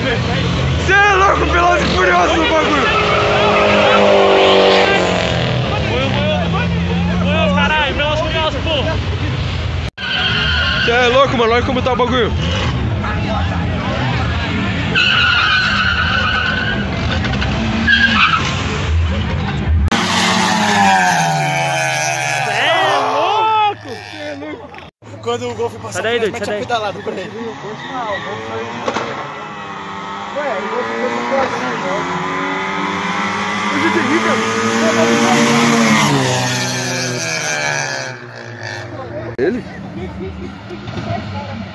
Você é louco, Veloz e Furioso no bagulho! Foi eu, caralho! Veloz e Furioso, porra! Você é louco, mano! Olha como tá o bagulho! Quando o Golf passou, sai daí, tinha pedalado pra ele. Ah, o Golf foi... Ué, o Golf foi assim, ó. O GT Rica... Ele?